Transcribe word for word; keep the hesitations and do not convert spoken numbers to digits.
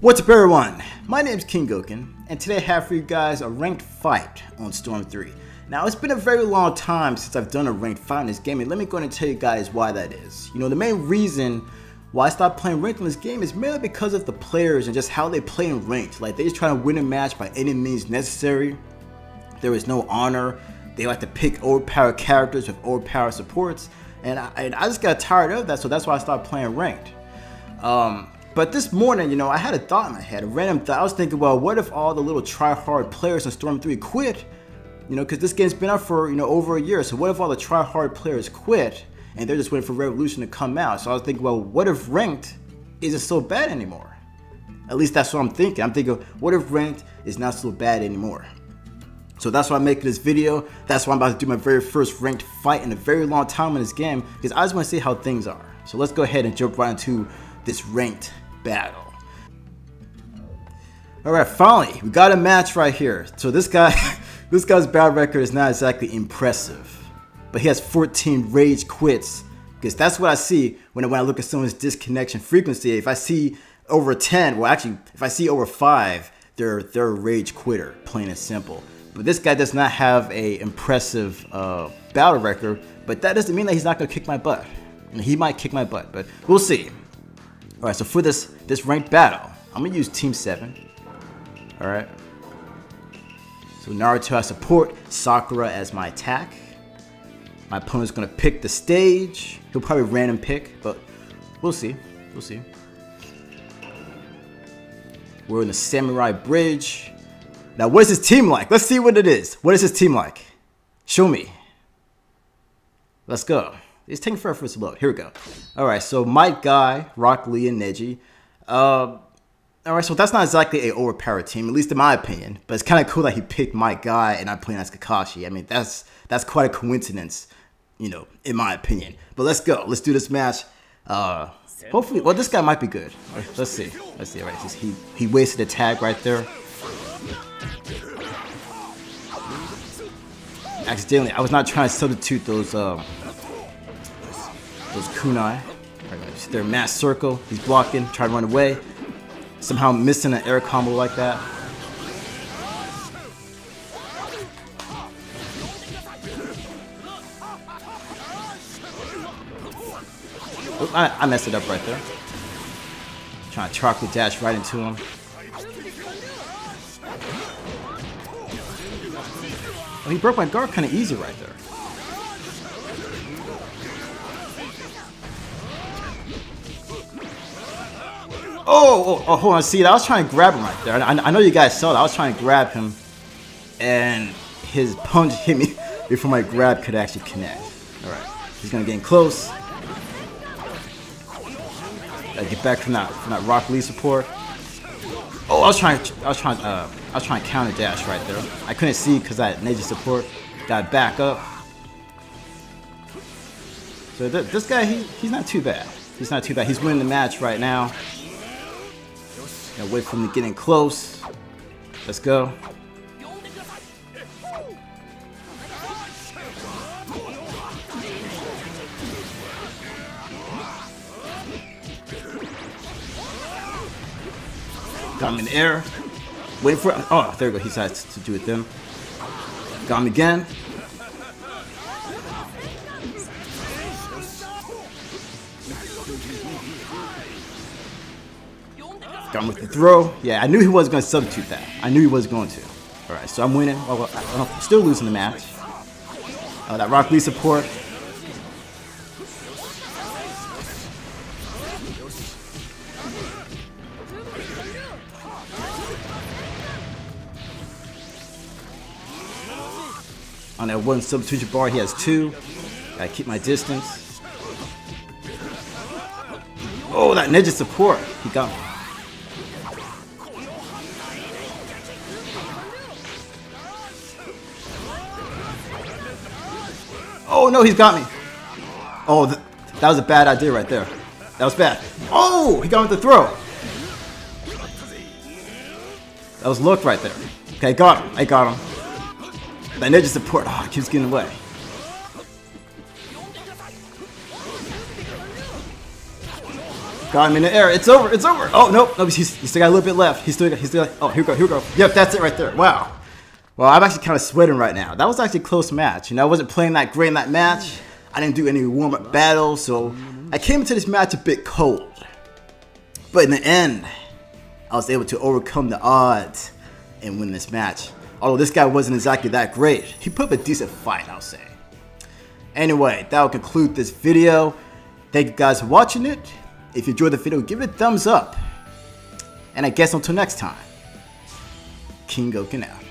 What's up everyone, my name is Kinggoken, and today I have for you guys a ranked fight on Storm three. Now it's been a very long time since I've done a ranked fight in this game, and let me go ahead and tell you guys why that is. You know, the main reason why I stopped playing ranked in this game is mainly because of the players and just how they play in ranked. Like, they just try to win a match by any means necessary. There is no honor. They like to pick overpowered characters with overpowered supports, and I, and I just got tired of that, so that's why I stopped playing ranked. Um, But this morning, you know, I had a thought in my head, a random thought. I was thinking, well, what if all the little try-hard players in Storm three quit? You know, because this game's been out for, you know, over a year. So what if all the try-hard players quit and they're just waiting for Revolution to come out? So I was thinking, well, what if ranked isn't so bad anymore? At least that's what I'm thinking. I'm thinking, what if ranked is not so bad anymore? So that's why I'm making this video. That's why I'm about to do my very first ranked fight in a very long time in this game, because I just want to see how things are. So let's go ahead and jump right into this ranked battle. Alright, finally, we got a match right here. So this guy, this guy's battle record is not exactly impressive. But he has fourteen rage quits. Because that's what I see when, when I look at someone's disconnection frequency. If I see over ten, well actually, if I see over five, they're, they're a rage quitter, plain and simple. But this guy does not have a impressive uh, battle record. But that doesn't mean that he's not going to kick my butt. And he might kick my butt, but we'll see. Alright, so for this this ranked battle, I'm gonna use Team seven. Alright. So Naruto I support, Sakura as my attack. My opponent's gonna pick the stage. He'll probably random pick, but we'll see. We'll see. We're in the Samurai Bridge. Now what is his team like? Let's see what it is. What is his team like? Show me. Let's go. It's taking forever for us to load. Here we go. Alright, so Might Guy, Rock Lee, and Neji. Uh, Alright, so that's not exactly an overpowered team, at least in my opinion. But it's kind of cool that he picked Might Guy and I'm playing as Kakashi. I mean, that's that's quite a coincidence, you know, in my opinion. But let's go. Let's do this match. Uh, hopefully, well, this guy might be good. All right, let's see. Let's see. All right, he, he wasted a tag right there. Accidentally, I was not trying to substitute those... Um, Those kunai. Right, their mass circle. He's blocking. Try to run away. Somehow missing an air combo like that. Oop, I, I messed it up right there. Trying to chocolate dash right into him. Oh, he broke my guard kind of easy right there. Oh, oh, oh, hold on, see, I was trying to grab him right there. I, I know you guys saw that. I was trying to grab him, and his punch hit me before my grab could actually connect. All right, he's going to get in close. Gotta get back from that, from that Rock Lee support. Oh, I was trying, I was trying, uh, I was trying to counter dash right there. I couldn't see because I had Neji support. Got back up. So th this guy, he, he's not too bad. He's not too bad. He's winning the match right now. Gotta wait for him to get in close. Let's go. Got him in the air. Waiting for it. Oh, there we go. He decides to do it then. Got him again. Got him with the throw. Yeah, I knew he wasn't going to substitute that. I knew he was going to. All right, so I'm winning. Oh, well, I'm still losing the match. Oh, that Rock Lee support. On that one substitution bar, he has two. Gotta keep my distance. Oh, that Neji support. He got me. Oh no, he's got me. Oh, th that was a bad idea right there. That was bad. Oh, he got him with the throw. That was luck right there. Okay, got him. I got him. That Neji support. Oh, it keeps getting away. Got him in the air. It's over. It's over. Oh, nope. No, he's, he's still got a little bit left. He's still got, he's still got, oh, here we go. Here we go. Yep, that's it right there. Wow. Well, I'm actually kind of sweating right now. That was actually a close match. You know, I wasn't playing that great in that match. I didn't do any warm-up battles, so I came into this match a bit cold. But in the end, I was able to overcome the odds and win this match. Although this guy wasn't exactly that great, he put up a decent fight, I'll say. Anyway, that will conclude this video. Thank you guys for watching it. If you enjoyed the video, give it a thumbs up. And I guess until next time, Kinggoken out.